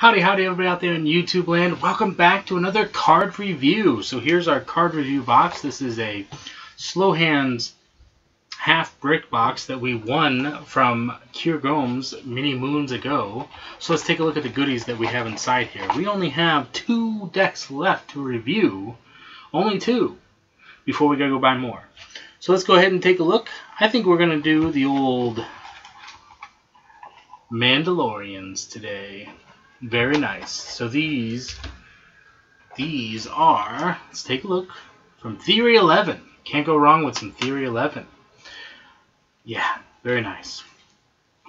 Howdy, howdy everybody out there in YouTube land. Welcome back to another card review. So here's our card review box. This is a Slow Hands half brick box that we won from Kier Gomes many moons ago. So let's take a look at the goodies that we have inside here. We only have 2 decks left to review. Only 2. Before we gotta go buy more. So let's go ahead and take a look. I think we're gonna do the old Mandalorians today. Very nice. So these are, let's take a look, from Theory 11. Can't go wrong with some Theory 11. Yeah, very nice.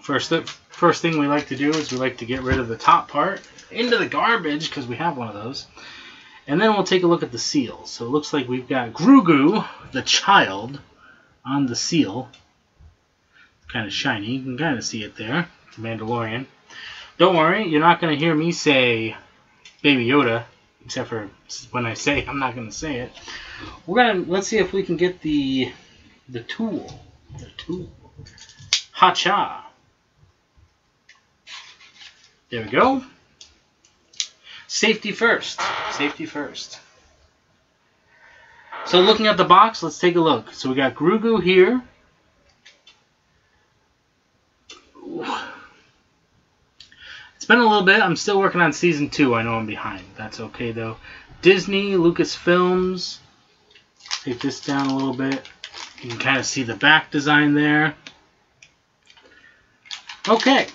First thing we like to do is we like to get rid of the top part into the garbage because we have one of those. And then we'll take a look at the seal. So it looks like we've got Grogu, the child, on the seal. Kind of shiny. You can kind of see it there. It's a Mandalorian. Don't worry, you're not going to hear me say Baby Yoda, except for when I say I'm not going to say it. We're going to, let's see if we can get the tool. Ha-cha. There we go. Safety first. Safety first. So looking at the box, let's take a look. So we got Grogu here. It's been a little bit. I'm still working on Season 2. I know I'm behind. That's okay, though. Disney, Lucas Films. Take this down a little bit. You can kind of see the back design there. Okay.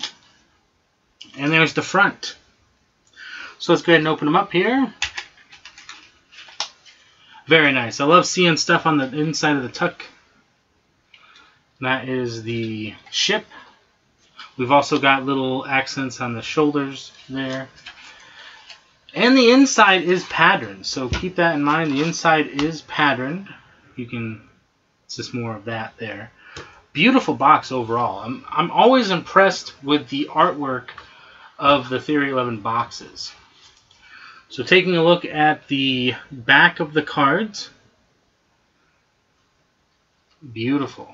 And there's the front. So let's go ahead and open them up here. Very nice. I love seeing stuff on the inside of the tuck. That is the ship. We've also got little accents on the shoulders there. And the inside is patterned, so keep that in mind. The inside is patterned. You can, it's just more of that there. Beautiful box overall. I'm always impressed with the artwork of the Theory 11 boxes. So taking a look at the back of the cards. Beautiful.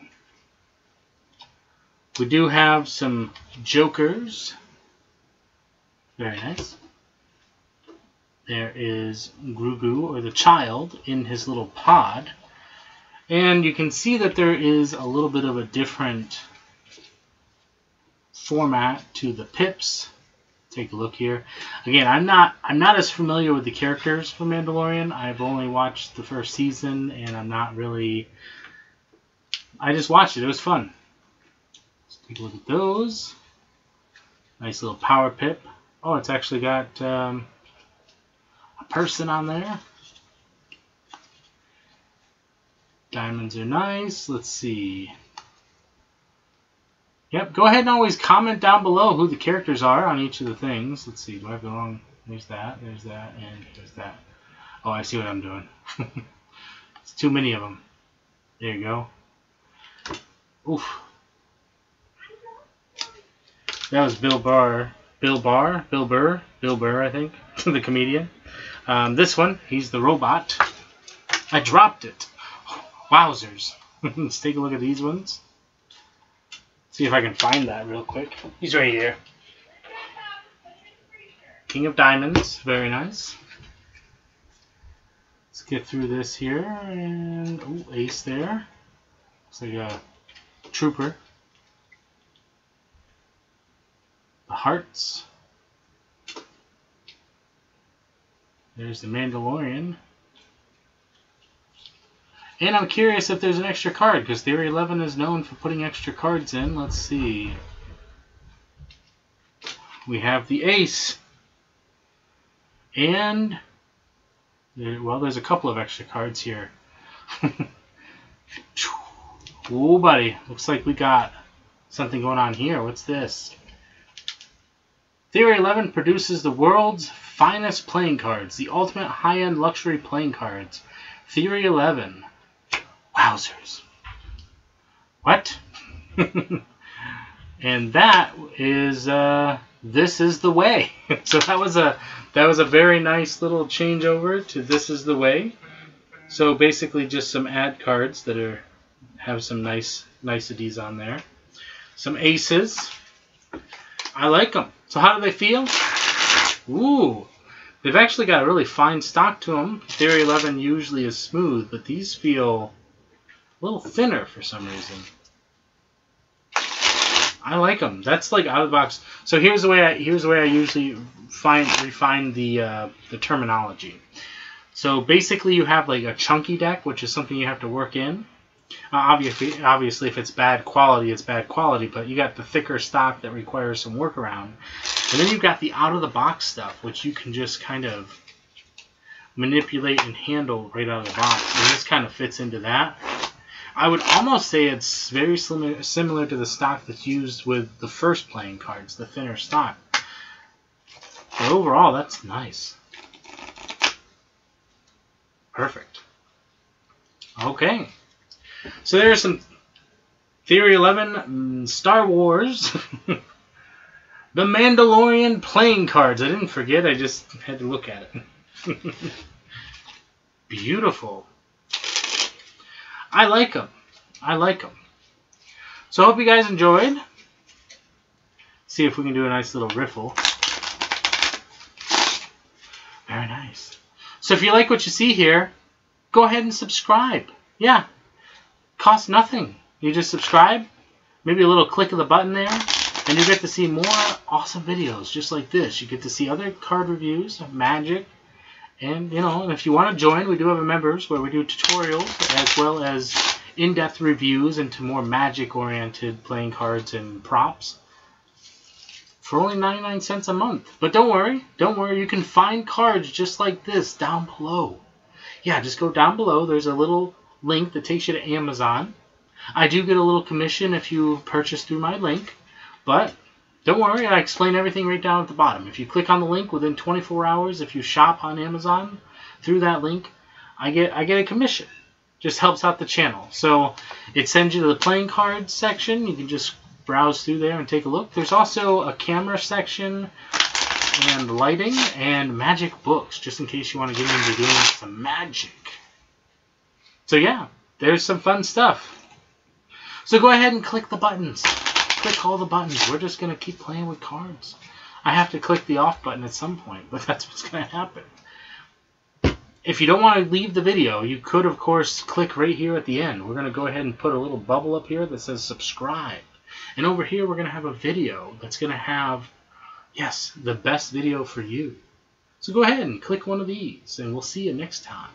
We do have some jokers. Very nice. There is Grogu, or the child, in his little pod. And you can see that there is a little bit of a different format to the pips. Take a look here. Again, I'm not as familiar with the characters for Mandalorian. I've only watched the first season, and I'm not really... I just watched it. It was fun. Take a look at those. Nice little power pip. Oh, it's actually got a person on there. Diamonds are nice. Let's see. Yep, go ahead and always comment down below who the characters are on each of the things. Let's see, do I have the wrong... there's that, and there's that. Oh, I see what I'm doing. It's too many of them. There you go. Oof. That was Bill Burr. Bill Burr, I think. The comedian. This one, he's the robot. I dropped it. Wowzers. Let's take a look at these ones. See if I can find that real quick. He's right here. King of Diamonds. Very nice. Let's get through this here. And, oh, ace there. Looks like a trooper. Hearts. There's the Mandalorian. And I'm curious if there's an extra card, because Theory 11 is known for putting extra cards in. Let's see. We have the ace. And, well, there's a couple of extra cards here. Oh, buddy. Looks like we got something going on here. What's this? Theory 11 produces the world's finest playing cards, the ultimate high-end luxury playing cards. Theory 11. Wowzers. What? And that is This Is the Way. So that was a very nice little changeover to This Is the Way. So basically just some ad cards that are have some nice niceties on there. Some aces. I like them. So how do they feel? Ooh. They've actually got a really fine stock to them. Theory 11 usually is smooth, but these feel a little thinner for some reason. I like them. That's like out of the box. So here's the way I usually refine the terminology. So basically, you have like a chunky deck, which is something you have to work in. Obviously, if it's bad quality, it's bad quality. But you got the thicker stock that requires some workaround, and then you've got the out of the box stuff, which you can just kind of manipulate and handle right out of the box. And this kind of fits into that. I would almost say it's very similar to the stock that's used with the first playing cards, the thinner stock. But overall, that's nice. Perfect. Okay. So there's some Theory 11 Star Wars. The Mandalorian playing cards. I didn't forget. I just had to look at it. Beautiful. I like them. I like them. So I hope you guys enjoyed. See if we can do a nice little riffle. Very nice. So if you like what you see here, go ahead and subscribe. Yeah. Costs nothing. You just subscribe. Maybe a little click of the button there. And you get to see more awesome videos just like this. You get to see other card reviews of Magic. And, you know, if you want to join, we do have a members where we do tutorials as well as in-depth reviews into more Magic-oriented playing cards and props for only 99 cents a month. But don't worry, you can find cards just like this down below. Yeah, just go down below. There's a little link that takes you to Amazon. I do get a little commission if you purchase through my link. But don't worry, I explain everything right down at the bottom. If you click on the link within 24 hours, if you shop on Amazon through that link, I get a commission. Just helps out the channel. So it sends you to the playing card section. You can just browse through there and take a look. There's also a camera section and lighting and Magic books, just in case you want to get into doing some Magic. So yeah, there's some fun stuff. So go ahead and click the buttons. Click all the buttons. We're just going to keep playing with cards. I have to click the off button at some point, but that's what's going to happen. If you don't want to leave the video, you could, of course, click right here at the end. We're going to go ahead and put a little bubble up here that says subscribe. And over here, we're going to have a video that's going to have, yes, the best video for you. So go ahead and click one of these, and we'll see you next time.